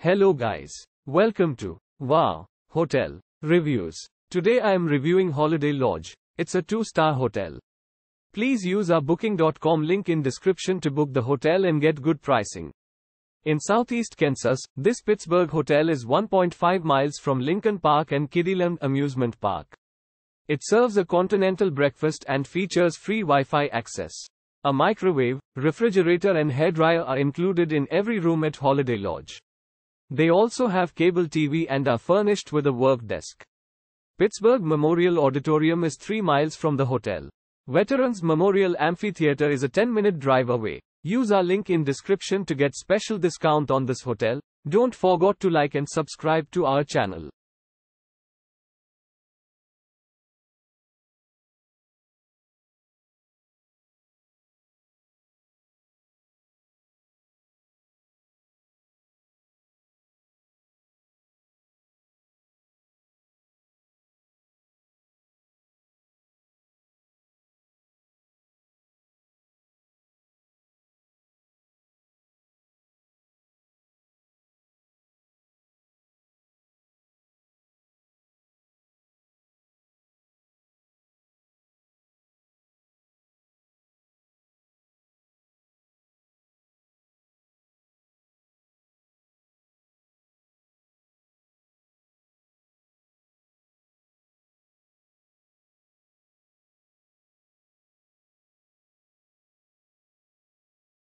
Hello guys. Welcome to Wow Hotel Reviews. Today I am reviewing Holiday Lodge. It's a 2-star hotel. Please use our booking.com link in description to book the hotel and get good pricing. In Southeast Kansas, this Pittsburgh hotel is 1.5 miles from Lincoln Park and Kiddieland amusement park. It serves a continental breakfast and features free Wi-Fi access. A microwave, refrigerator and hairdryer are included in every room at Holiday Lodge. They also have cable TV and are furnished with a work desk. Pittsburgh Memorial Auditorium is 3 miles from the hotel. Veterans Memorial Amphitheater is a 10-minute drive away. Use our link in description to get special discount on this hotel. Don't forget to like and subscribe to our channel.